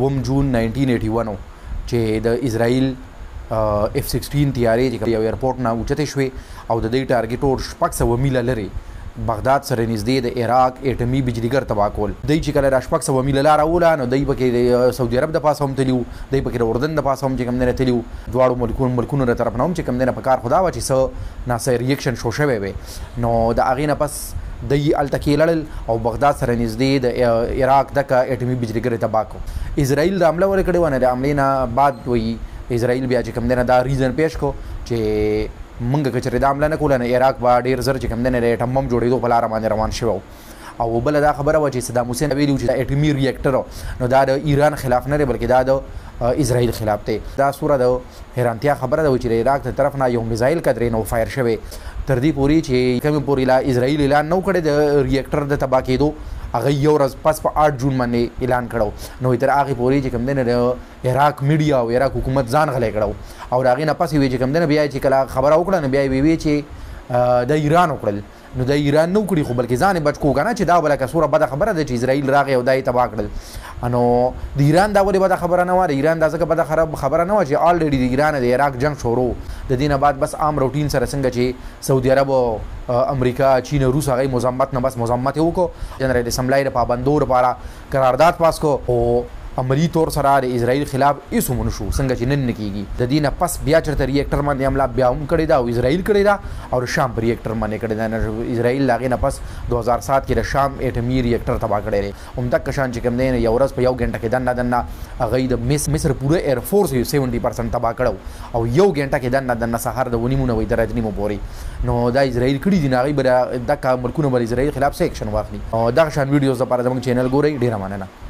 وم جون 1981 چې د اسرائیل F-16 تیارې چې یو ایرپورټ نه اوچتې شوې او د دې ټارګټ اور 600 میله لرې بغداد سره نږدې د عراق اټمي بجلیګر تبا کول دوی چې کله را 600 میله لاره وله نو دوی پکې د سعودي عرب د پاسه هم تلي وو دوی پکې د اردن د پاسه هم چې کوم دی نه تلي وو دواړو ملکونو له طرف نه هم چې کوم دی نه په کار خو دا وه چې څه ناسا ریکشن شو شوی وی نو د هغې نه پس دوی هلته کې لړل او بغداد سره نږدې د عراق دکه اټمي بجلیګرې تبا کړو اسرائیل د حمله ولې کړې وه نه د حملې نه بعد وایي اسرائیل بیا چې کوم دی نه دا ریزن پیش کو چې موږ که چېرې دا حمله نه کوله نو عراق به ډېر زر چې کوم دی نه د ایټم بم جوړېدو په لاره باندې روان شوی و او بله دا خبره وه چې صدام حسین ویلي و چې دا ایټمي ریاکټر نو دا د ایران خلاف نه دی بلکې دا د اسرائیل خلاف دی دا سوره د حیرانتیا خبره ده چې د عراق د طرف نه یو میزایل قدرې نو فایر شوی تر دې پورې چې کمې پورې اسرائیل اعلان نه و کړی د ریاکټر د تباه کېدو هغه یو ورځ پس په 8 جون باندې اعلان کړو نو تر هغې پورې چې کوم دی نه د عراق میډیا او عراق حکومت ځان غلی کړو او د هغې نه پس یې وی چې کوم دی نه بیا چې کله خبره وکړه نو بیا یې وی چې د ایران وکړل نو د ایران نه وکړي خو بلکې ځان یې بچ کو که نه چې دا بله کڅوره بده خبره ده چې اسرائیل راغی او دا یې تباه کړل نو د ایران دا ولې بده خبره نه وه د ایران دا ځکه بده خبره نه وه چې آلریډي د ایران د عراق جنګ شروع د دې نه بعد بس عام روټین سره څنګه چې سعودي عرب امریکا چین روس هغه مزمت نه بس مزمت یې وکړو جنرال اسمبلی د پابندو لپاره قرارداد پاس کو او عملي طور سره د اسرائیل خلاف هېڅ هم ونشو څنګه چې نن نه کېږي د دې نه پس بیا چېرته ریاکټر باندې حمله بیا هم کړې ده او اسرائیل کړې ده او د شام په ریاکټر باندې کړې ده اسرائیل د هغې نه پس 2007 کې د شام اټمي ریاکټر تباه کړی دی همدغه شان چې کوم دی نه یو ورځ په یو ګنټه کې دننه دننه هغوی د مصر پوره ایرفورس 70% تباه کړی او یو ګنټه کې دننه دننه سهار د 9:30 وایي تر 3:30 پورې نو دا اسرائیل کړي دي نو هغوی به دغه ملکونه به د اسرائیل خلاف څه اکشن واخلي دغه شان ویډیوز لپاره زموږ چینل ګورئ ډېره مننه